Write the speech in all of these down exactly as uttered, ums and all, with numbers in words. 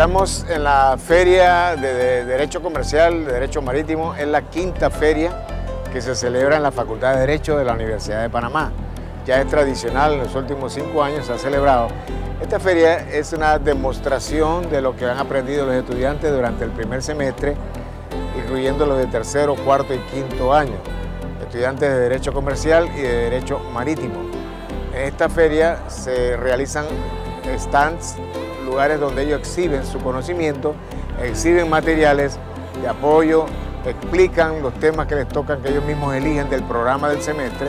Estamos en la Feria de Derecho Comercial, de Derecho Marítimo. Es la quinta feria que se celebra en la Facultad de Derecho de la Universidad de Panamá. Ya es tradicional, en los últimos cinco años se ha celebrado. Esta feria es una demostración de lo que han aprendido los estudiantes durante el primer semestre, incluyendo los de tercero, cuarto y quinto año, estudiantes de Derecho Comercial y de Derecho Marítimo. En esta feria se realizan stands, lugares donde ellos exhiben su conocimiento, exhiben materiales de apoyo, explican los temas que les tocan, que ellos mismos eligen del programa del semestre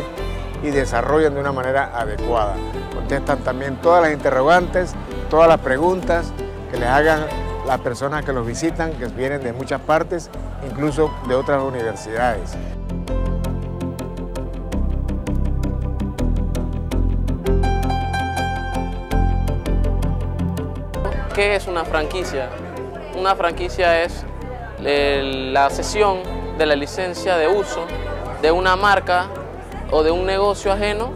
y desarrollan de una manera adecuada. Contestan también todas las interrogantes, todas las preguntas que les hagan las personas que los visitan, que vienen de muchas partes, incluso de otras universidades. ¿Qué es una franquicia? Una franquicia es eh, la cesión de la licencia de uso de una marca o de un negocio ajeno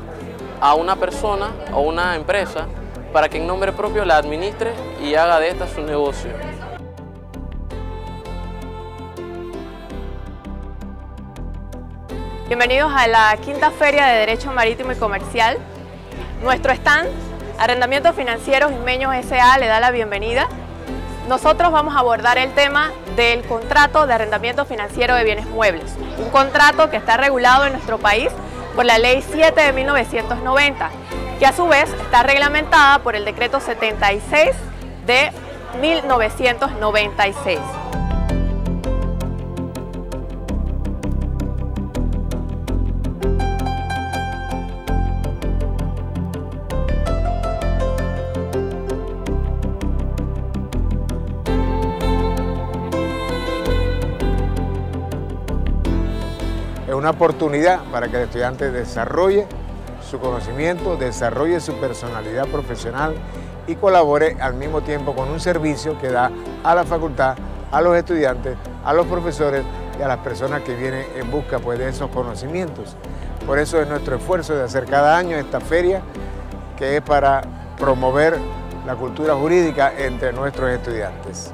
a una persona o una empresa para que en nombre propio la administre y haga de esta su negocio. Bienvenidos a la quinta Feria de Derecho Marítimo y Comercial. Nuestro stand Arrendamientos Financieros Imeños S A le da la bienvenida. Nosotros vamos a abordar el tema del contrato de arrendamiento financiero de bienes muebles, un contrato que está regulado en nuestro país por la Ley siete de mil novecientos noventa, que a su vez está reglamentada por el Decreto setenta y seis de mil novecientos noventa y seis. Una oportunidad para que el estudiante desarrolle su conocimiento, desarrolle su personalidad profesional y colabore al mismo tiempo con un servicio que da a la facultad, a los estudiantes, a los profesores y a las personas que vienen en busca pues, de esos conocimientos. Por eso es nuestro esfuerzo de hacer cada año esta feria, que es para promover la cultura jurídica entre nuestros estudiantes.